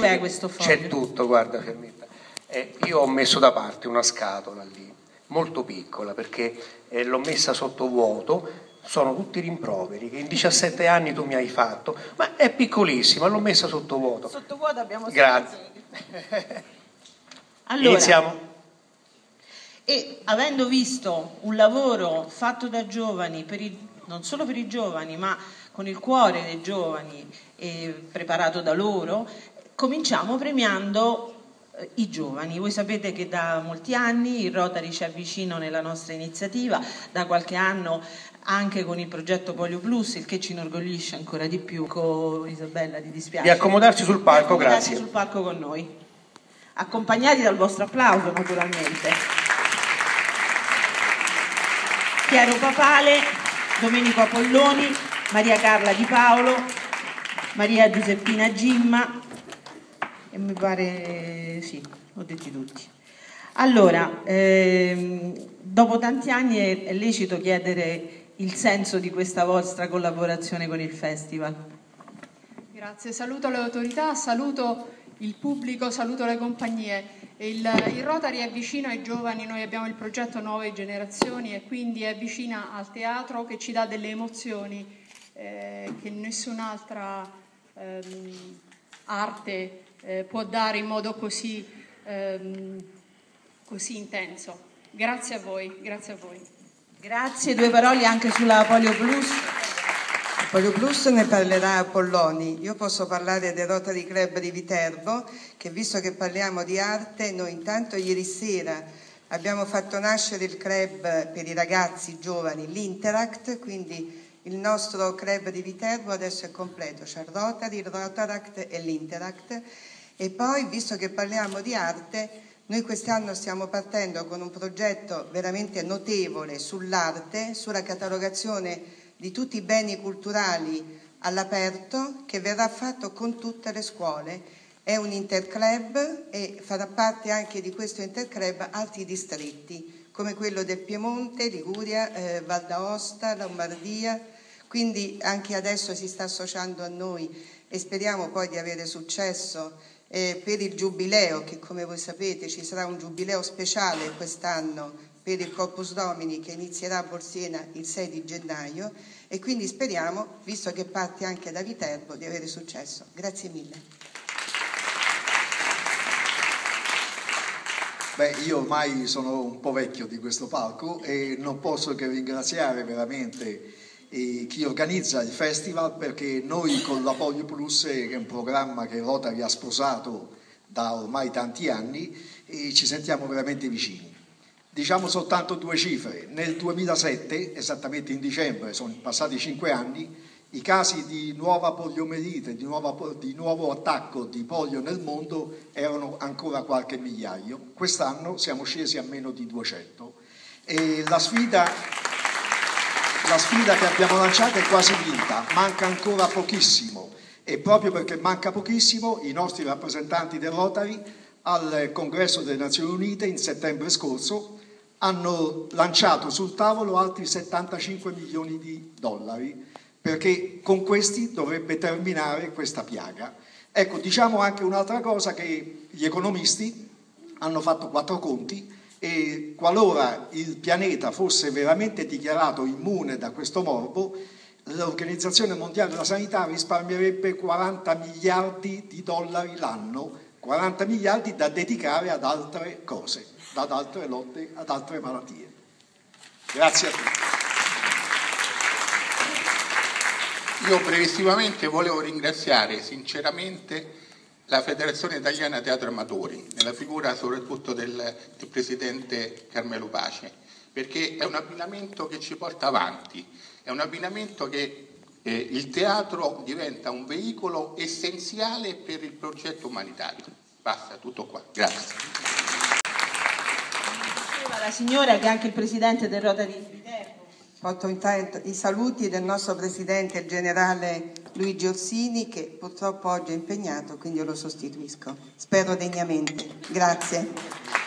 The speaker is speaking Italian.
Questo foglio? C'è tutto, guarda Fermetta. Io ho messo da parte una scatola lì, molto piccola, perché l'ho messa sotto vuoto. Sono tutti rimproveri che in 17 anni tu mi hai fatto, ma è piccolissima, l'ho messa sotto vuoto. Sotto vuoto abbiamo... Grazie. Allora, iniziamo. E avendo visto un lavoro fatto da giovani, non solo per i giovani, ma con il cuore dei giovani, preparato da loro, cominciamo premiando i giovani. Voi sapete che da molti anni il Rotary ci è vicino nella nostra iniziativa, da qualche anno anche con il progetto PolioPlus, il che ci inorgoglisce ancora di più. Isabella, ti dispiace? Di accomodarci sul palco, grazie. Sul palco con noi, accompagnati dal vostro applauso naturalmente. Piero Papale, Domenico Apolloni, Maria Carla Di Paolo, Maria Giuseppina Gimma, e mi pare, sì, ho detto tutti. Allora, dopo tanti anni è lecito chiedere il senso di questa vostra collaborazione con il festival. Grazie, saluto le autorità, saluto il pubblico, saluto le compagnie. Il Rotary è vicino ai giovani, noi abbiamo il progetto Nuove Generazioni e quindi è vicina al teatro che ci dà delle emozioni che nessun'altra arte può dare in modo così intenso. Grazie a voi, grazie a voi. Grazie, due parole anche sulla PolioPlus. PolioPlus ne parlerà Apolloni. Io posso parlare del Rotary Club di Viterbo, che visto che parliamo di arte, noi intanto ieri sera abbiamo fatto nascere il club per i ragazzi giovani, l'Interact, quindi il nostro club di Viterbo adesso è completo, c'è il Rotary, il Rotaract e l'Interact. E poi, visto che parliamo di arte, noi quest'anno stiamo partendo con un progetto veramente notevole sull'arte, sulla catalogazione di tutti i beni culturali all'aperto, che verrà fatto con tutte le scuole. È un interclub e farà parte anche di questo interclub altri distretti, come quello del Piemonte, Liguria, Val d'Aosta, Lombardia, quindi anche adesso si sta associando a noi e speriamo poi di avere successo per il giubileo, che come voi sapete ci sarà un giubileo speciale quest'anno per il Corpus Domini che inizierà a Bolsena il 6 di gennaio e quindi speriamo, visto che parte anche da Viterbo, di avere successo. Grazie mille. Beh, io ormai sono un po' vecchio di questo palco e non posso che ringraziare veramente chi organizza il festival, perché noi con la PolioPlus, che è un programma che Rotary ha sposato da ormai tanti anni, e ci sentiamo veramente vicini. Diciamo soltanto due cifre: nel 2007, esattamente in dicembre, sono passati 5 anni, i casi di nuova poliomelite, di nuovo attacco di polio nel mondo erano ancora qualche migliaio. Quest'anno siamo scesi a meno di 200 e la sfida che abbiamo lanciato è quasi vinta, manca ancora pochissimo, e proprio perché manca pochissimo i nostri rappresentanti del Rotary al Congresso delle Nazioni Unite in settembre scorso hanno lanciato sul tavolo altri 75 milioni di dollari, perché con questi dovrebbe terminare questa piaga. Ecco, diciamo anche un'altra cosa, che gli economisti hanno fatto 4 conti e qualora il pianeta fosse veramente dichiarato immune da questo morbo, l'Organizzazione Mondiale della Sanità risparmierebbe 40 miliardi di dollari l'anno, 40 miliardi da dedicare ad altre cose, ad altre lotte, ad altre malattie. Grazie a tutti. Io brevissimamente volevo ringraziare sinceramente la Federazione Italiana Teatro Amatori, nella figura soprattutto del Presidente Carmelo Pace, perché è un abbinamento che ci porta avanti, è un abbinamento che il teatro diventa un veicolo essenziale per il progetto umanitario. Basta, tutto qua, grazie. La signora, che è anche il Presidente del Rotary, porto intanto i saluti del nostro presidente, il generale Luigi Orsini, che purtroppo oggi è impegnato, quindi io lo sostituisco, spero degnamente. Grazie.